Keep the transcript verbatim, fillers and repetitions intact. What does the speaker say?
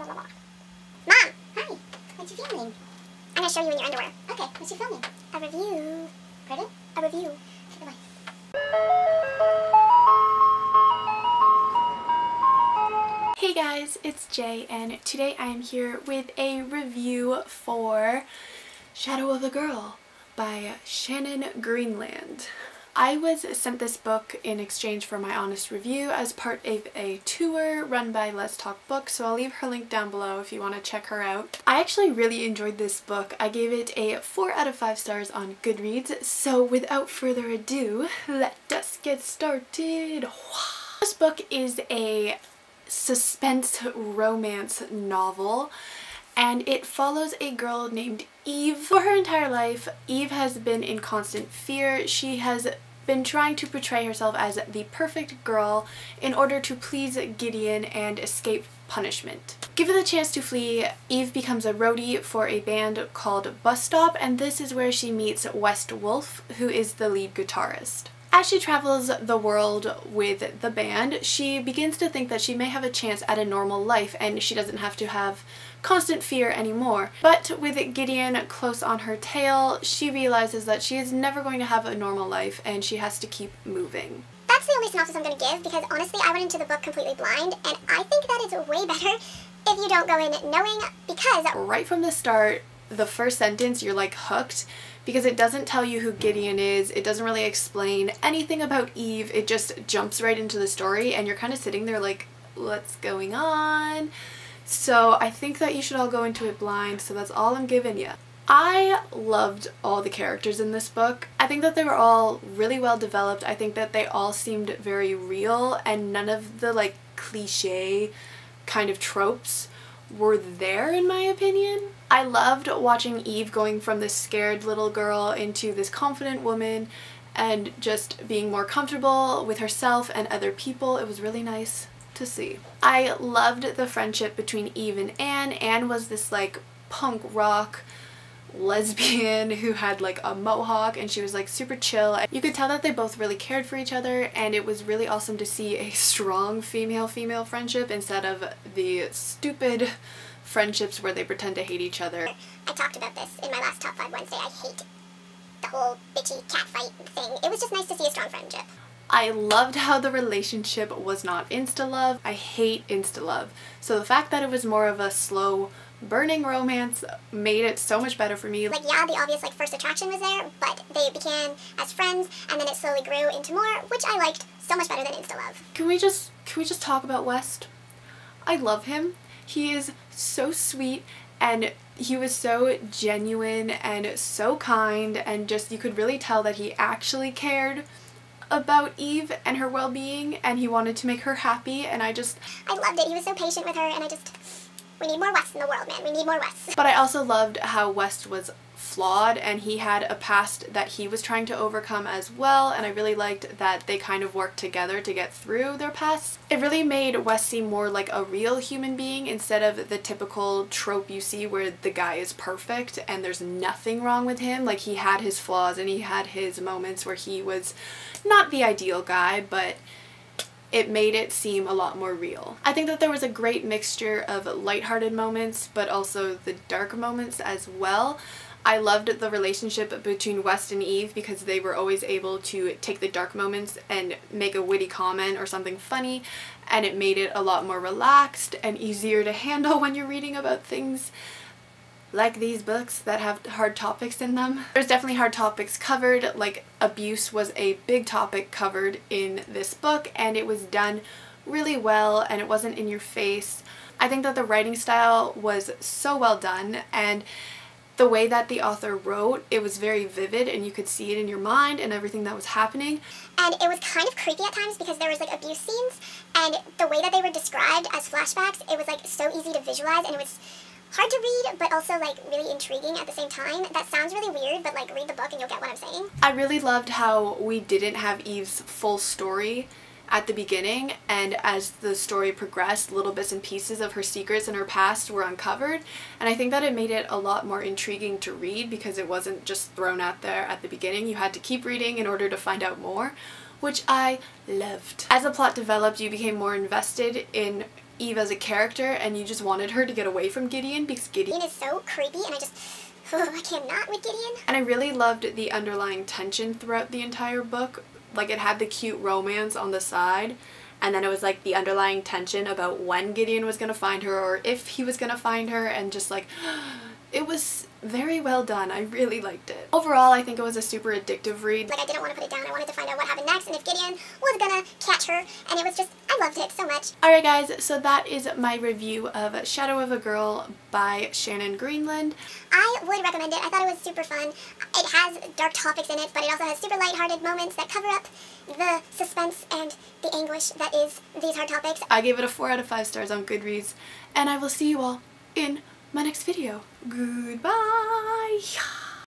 la la la. Mom! Hi! What you filming? I'm gonna show you in your underwear. Okay, what you filming? A review. Pardon? A review. Okay, bye. Hey guys, it's Jay, and today I am here with a review for Shadow of a Girl by Shannon Greenland. I was sent this book in exchange for my honest review as part of a tour run by Let's Talk Books, so I'll leave her link down below if you want to check her out. I actually really enjoyed this book. I gave it a four out of five stars on Goodreads, so without further ado, let us get started! This book is a suspense romance novel, and it follows a girl named Eve. For her entire life, Eve has been in constant fear. She has been trying to portray herself as the perfect girl in order to please Gideon and escape punishment. Given the chance to flee, Eve becomes a roadie for a band called Bus Stop, and this is where she meets West Wolf, who is the lead guitarist. As she travels the world with the band, she begins to think that she may have a chance at a normal life and she doesn't have to have constant fear anymore. But with Gideon close on her tail, she realizes that she is never going to have a normal life and she has to keep moving. That's the only synopsis I'm going to give, because honestly I went into the book completely blind, and I think that it's way better if you don't go in knowing, because right from the start, the first sentence, you're like hooked, because it doesn't tell you who Gideon is, it doesn't really explain anything about Eve, it just jumps right into the story and you're kind of sitting there like, what's going on? So I think that you should all go into it blind, so that's all I'm giving you. I loved all the characters in this book. I think that they were all really well developed. I think that they all seemed very real and none of the like cliche kind of tropes were there, in my opinion. I loved watching Eve going from this scared little girl into this confident woman and just being more comfortable with herself and other people. It was really nice to see. I loved the friendship between Eve and Anne. Anne was this like punk rock lesbian who had like a mohawk, and she was like super chill. You could tell that they both really cared for each other, and it was really awesome to see a strong female-female friendship instead of the stupid friendships where they pretend to hate each other. I talked about this in my last Top five Wednesday. I hate the whole bitchy catfight thing. It was just nice to see a strong friendship. I loved how the relationship was not insta-love. I hate insta-love. So the fact that it was more of a slow burning romance made it so much better for me. Like, yeah, the obvious like first attraction was there, but they began as friends and then it slowly grew into more, which I liked so much better than insta-love. Can we just can we just talk about West? I love him. He is so sweet, and he was so genuine and so kind, and just you could really tell that he actually cared about Eve and her well-being, and he wanted to make her happy, and I just I loved it. He was so patient with her, and I just we need more West in the world, man. We need more West. But I also loved how West was flawed, and he had a past that he was trying to overcome as well, and I really liked that they kind of worked together to get through their past. It really made West seem more like a real human being instead of the typical trope you see where the guy is perfect and there's nothing wrong with him. Like, he had his flaws and he had his moments where he was not the ideal guy, but it made it seem a lot more real. I think that there was a great mixture of lighthearted moments, but also the dark moments as well. I loved the relationship between West and Eve because they were always able to take the dark moments and make a witty comment or something funny, and it made it a lot more relaxed and easier to handle when you're reading about things like these books that have hard topics in them. There's definitely hard topics covered, like abuse was a big topic covered in this book, and it was done really well and it wasn't in your face. I think that the writing style was so well done, and the way that the author wrote, it was very vivid and you could see it in your mind and everything that was happening. And it was kind of creepy at times because there was like abuse scenes, and the way that they were described as flashbacks, it was like so easy to visualize, and it was hard to read, but also like really intriguing at the same time. That sounds really weird, but like read the book and you'll get what I'm saying. I really loved how we didn't have Eve's full story at the beginning, and as the story progressed, little bits and pieces of her secrets and her past were uncovered, and I think that it made it a lot more intriguing to read because it wasn't just thrown out there at the beginning. You had to keep reading in order to find out more, which I loved. As the plot developed, you became more invested in Eve as a character and you just wanted her to get away from Gideon because Gideon is so creepy and I just, oh, I cannot with Gideon. And I really loved the underlying tension throughout the entire book. Like, it had the cute romance on the side, and then it was like the underlying tension about when Gideon was gonna find her or if he was gonna find her, and just like, it was very well done. I really liked it. Overall, I think it was a super addictive read. Like, I didn't want to put it down. I wanted to find out what happened next and if Gideon was gonna catch her, and it was just, I loved it so much. Alright guys, so that is my review of Shadow of a Girl by Shannon Greenland. I would recommend it. I thought it was super fun. It has dark topics in it, but it also has super lighthearted moments that cover up the suspense and the anguish that is these hard topics. I gave it a four out of five stars on Goodreads, and I will see you all in my next video. Goodbye!